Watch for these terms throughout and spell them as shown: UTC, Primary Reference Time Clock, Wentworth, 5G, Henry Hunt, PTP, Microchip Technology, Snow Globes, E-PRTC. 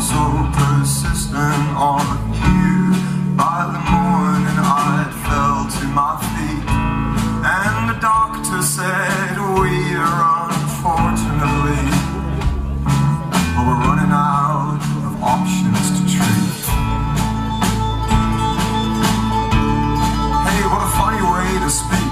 so persistent on you. By the morning I fell to my feet, and the doctor said we are unfortunately, but we're running out of options to treat. Hey, what a funny way to speak.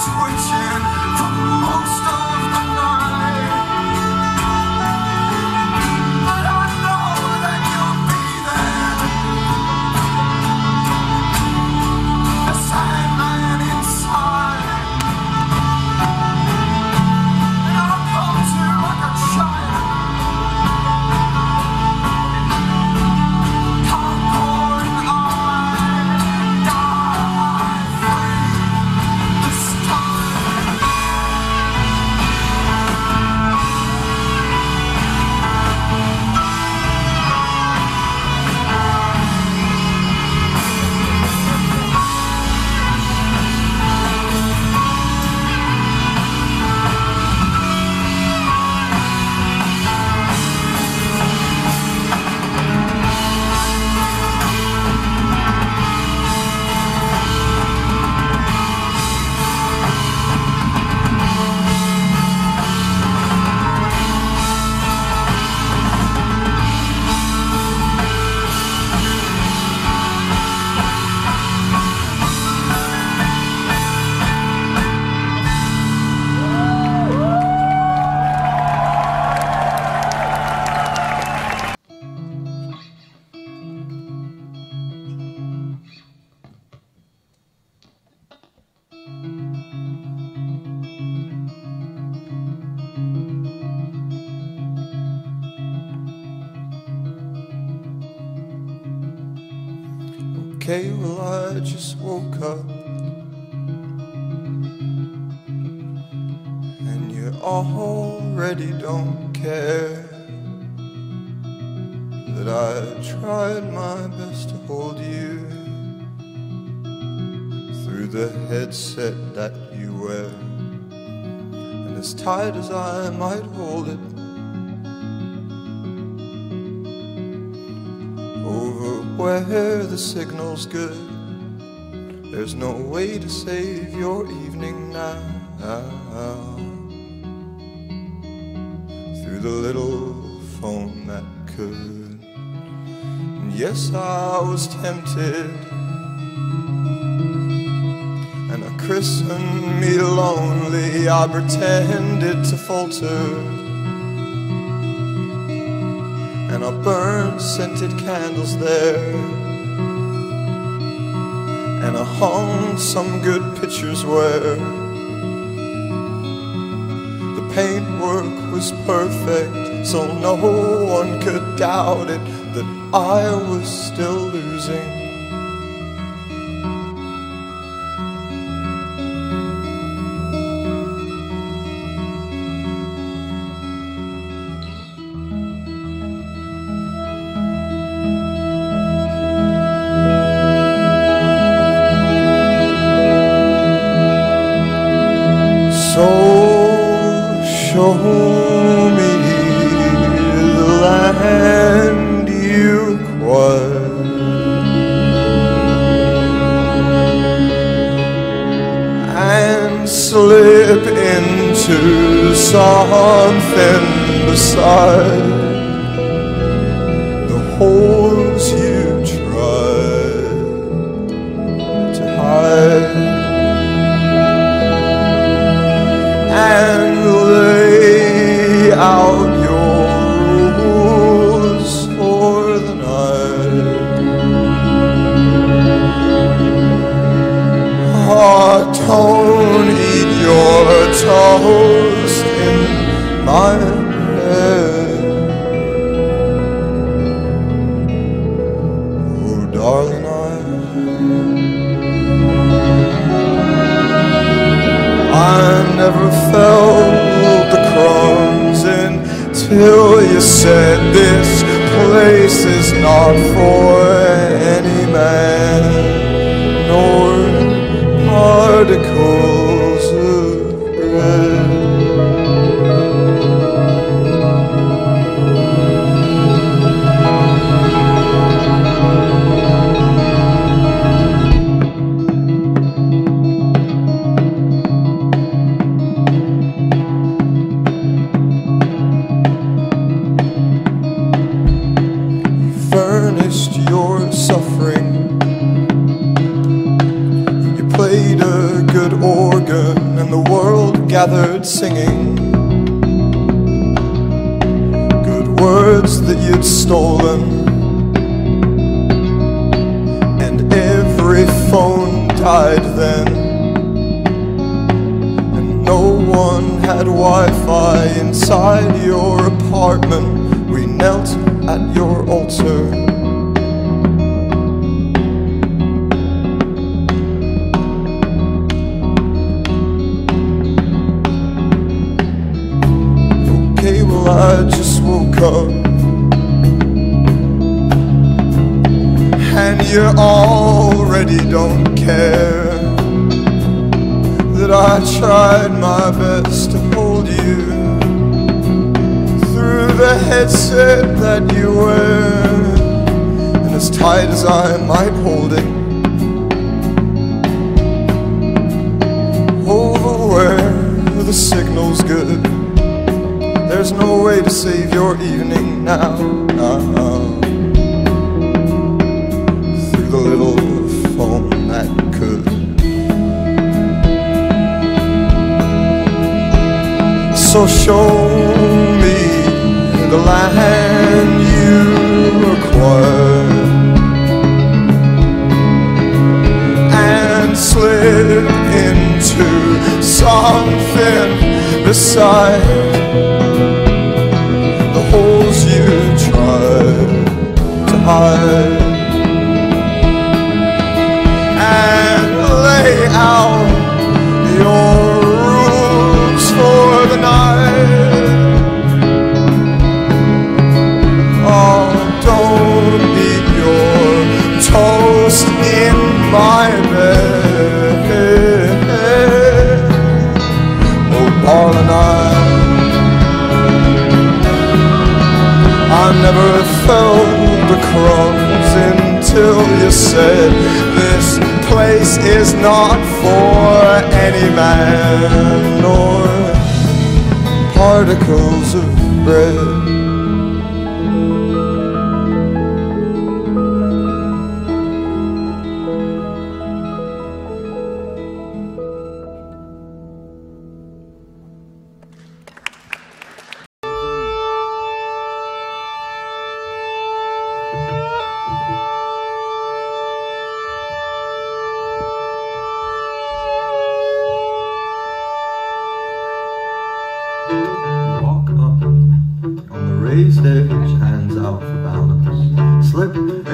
Switching for most of the night. okay, well I just woke up and you already don't care that I tried my best to hold you through the headset that you wear. And as tight as I might hold it, over where the signal's good, there's no way to save your evening now. Through the little phone that could. And yes, I was tempted, and I christened me lonely. I pretended to falter, and I burned scented candles there, and I hung some good pictures where the paintwork was perfect, so no one could doubt it that I was still losing. So show me the land you require, and slip into something beside the holes you tried to hide. And lay out your rules for the night. Oh, don't eat your toast in my bed. Oh, darling, I never felt the crumbs until you said this place is not for any man, nor particles of bread. Your suffering, you played a good organ and the world gathered singing good words that you'd stolen, and every phone died then, and no one had Wi-Fi inside your apartment. We knelt at your altar, I just woke up and you already don't care that I tried my best to hold you through the headset that you wear. And as tight as I might hold it, over where the signal's good, there's no way to save your evening now. Through the little phone that could. So show me the land you require, and slip into something beside you tried to hide. said, this place is not for any man, nor particles of bread.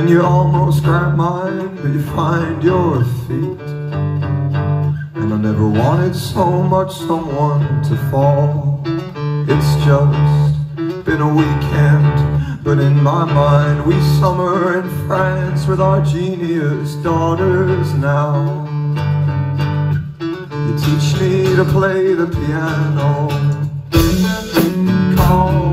You almost grab mine, but you find your feet. And I never wanted so much someone to fall. It's just been a weekend, but in my mind we summer in France with our genius daughters now. You teach me to play the piano. Call.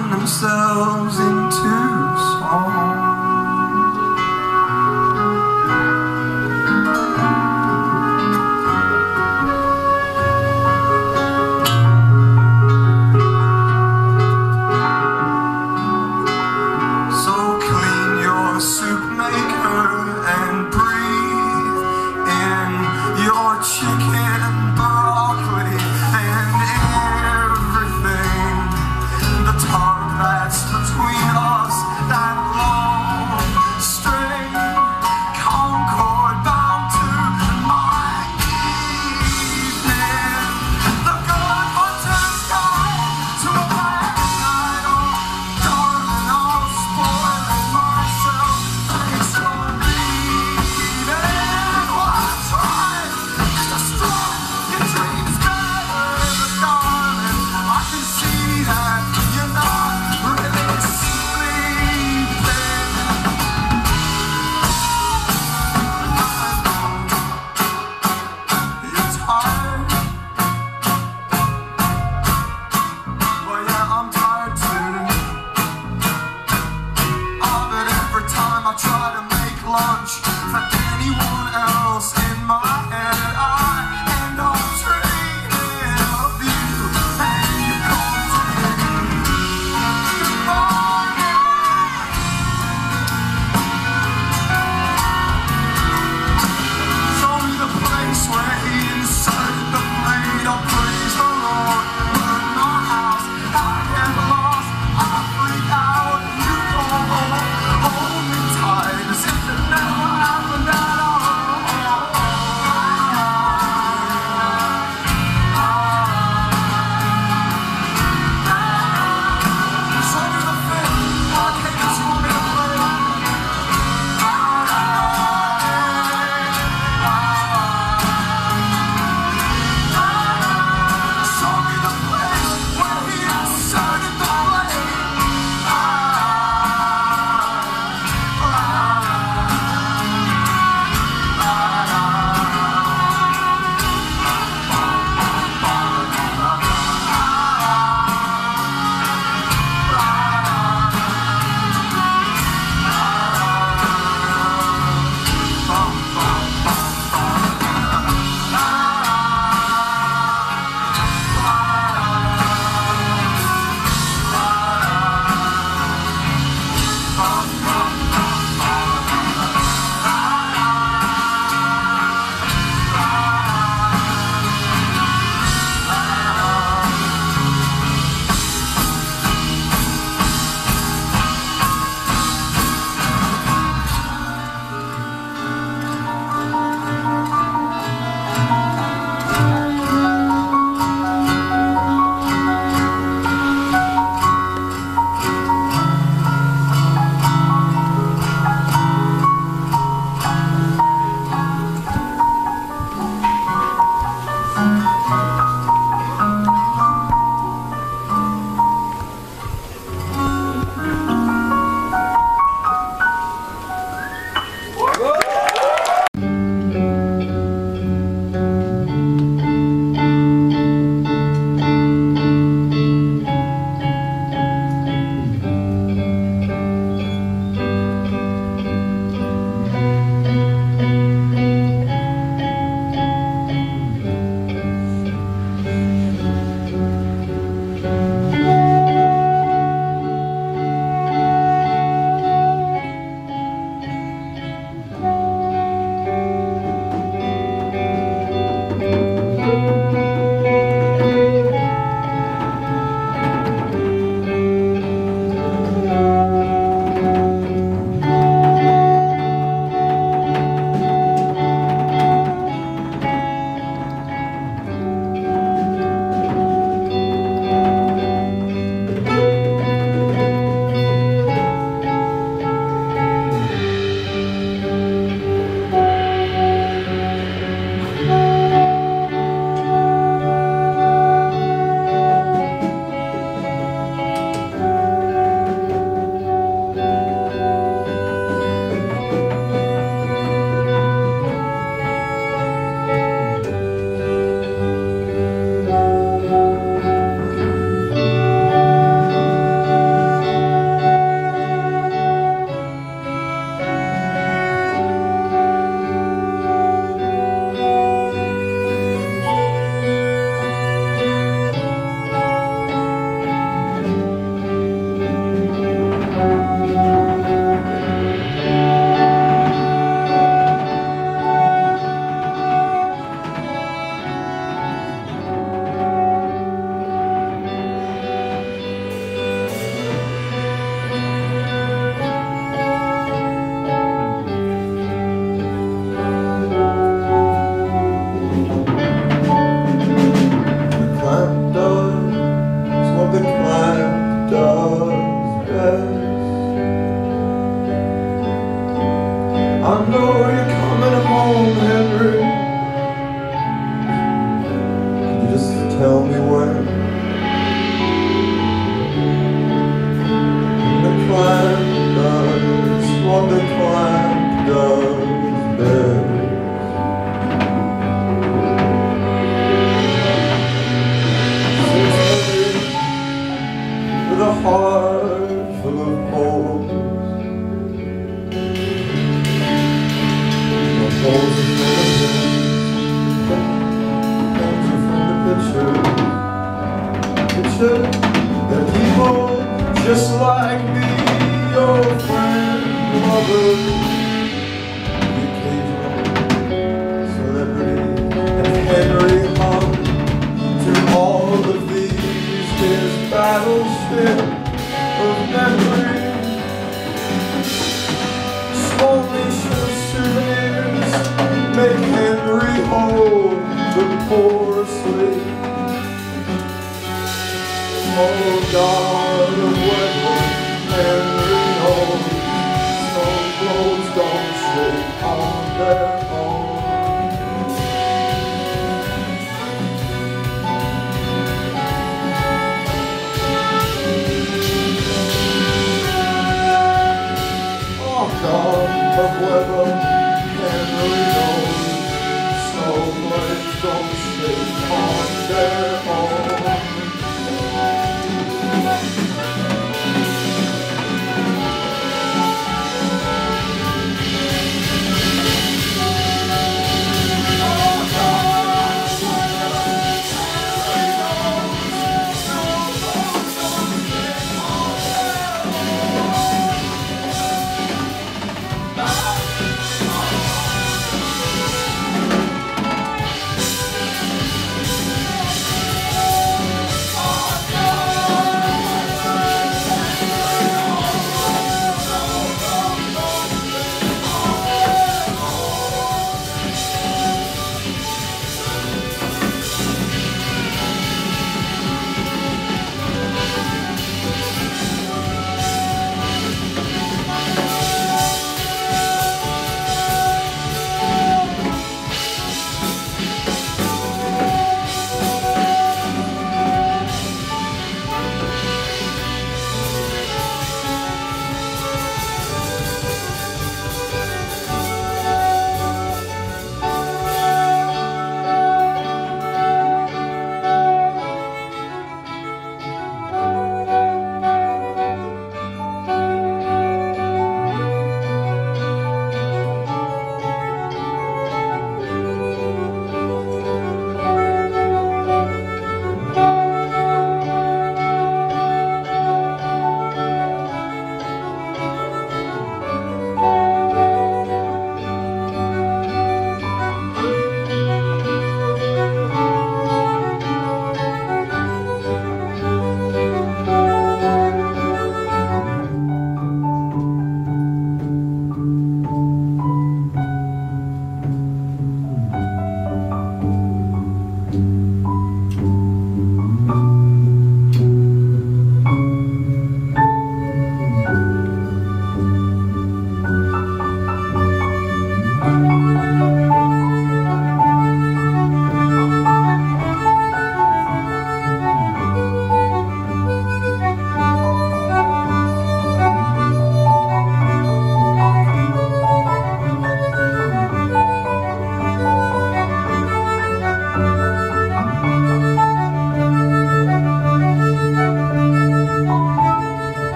turn themselves into song. Between us, that long love's best. I know you're coming home, Henry, just tell me when. The climb does what the climb does best. Heart full of holes. The holes are full of things. Things are from the picture. That people just like me, your friend, lover, the occasional celebrity, and Henry Hunt. To all of these, his battleship of memories, spoliation souvenirs make Henry hold the poor asleep. Oh God of Wentworth, Henry holds. Snow globes don't shake on their own. Of weather, Henry knows, Snow Globes don't shake.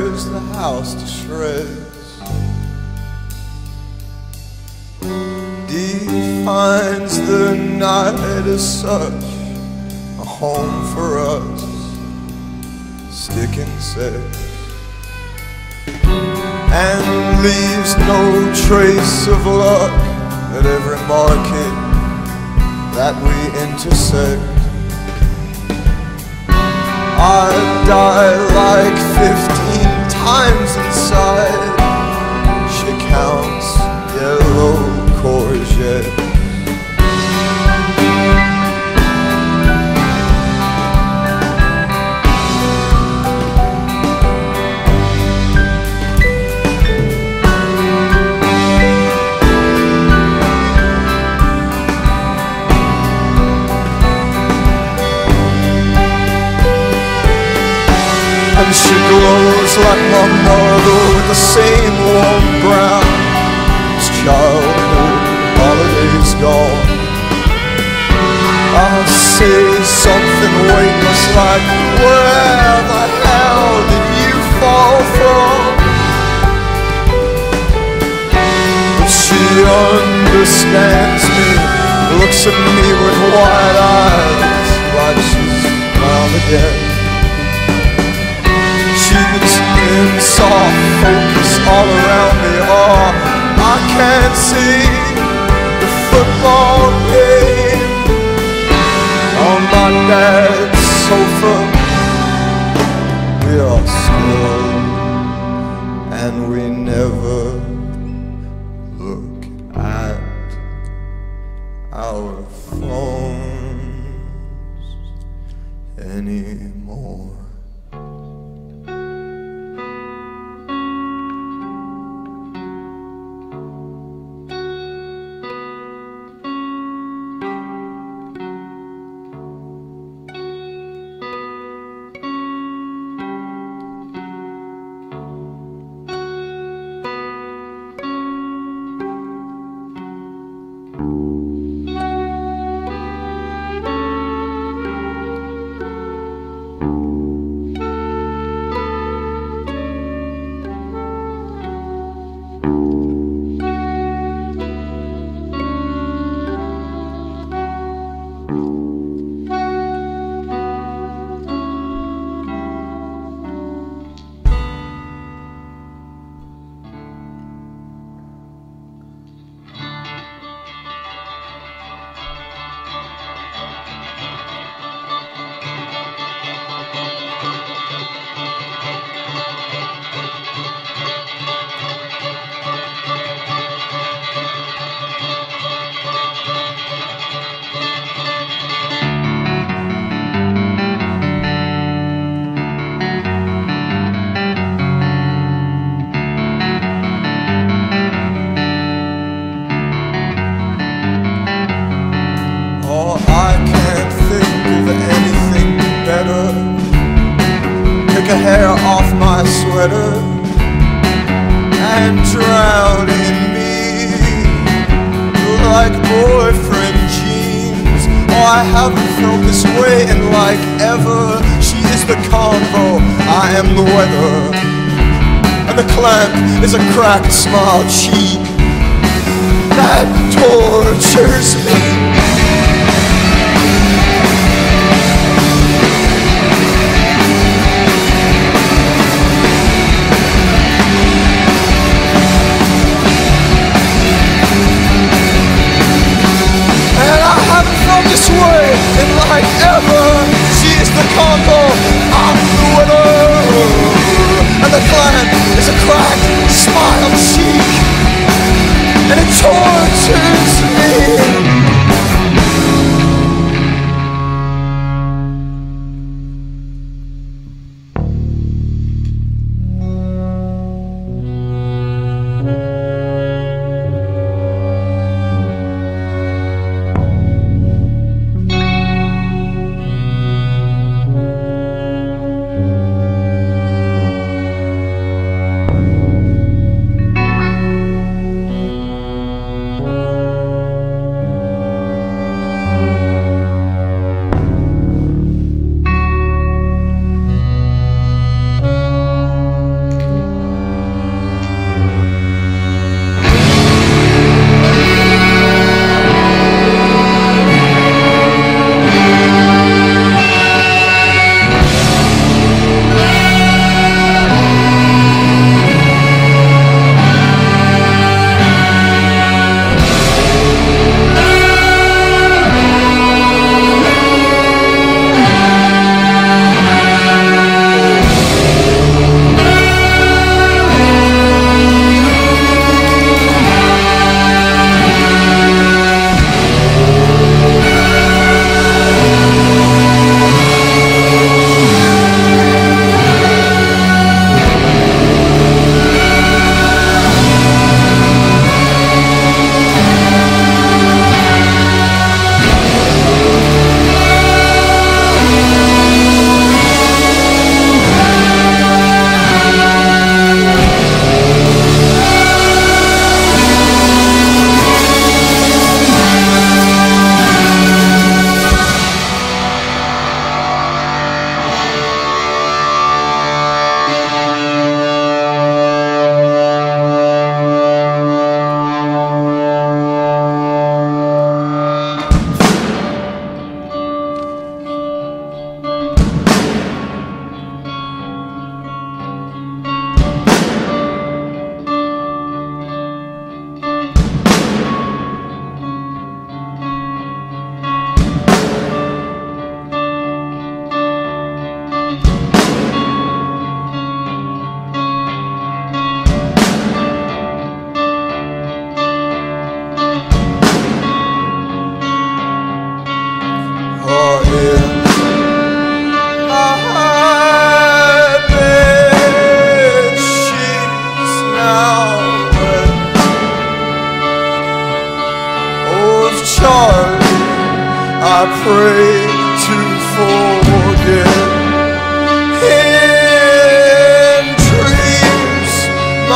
tears the house to shreds, defines the night as such a home for us, stick and set, and leaves no trace of luck at every market that we intersect. I die like 15 times inside. She counts yellow courgettes. And she glows like my mother with the same warm brow. This childhood holiday's gone. I'll say something weightless like, where the hell did you fall from? But she understands me, looks at me with wide eyes like she's mine again. Soft focus all around me. Oh, I can't see the football game on my dad's sofa. We are still and we never look at our phones anymore. Take a hair off my sweater and drown in me like boyfriend jeans. Oh, I haven't felt this way in like ever. She is the combo, I am the weather, and the clamp is a cracked smile cheek that tortures me. Smile cheek, and it tortures me.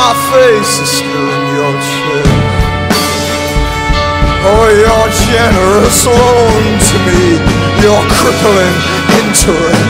my face is still in your chin. Oh, you're generous loan to me, you're crippling interim.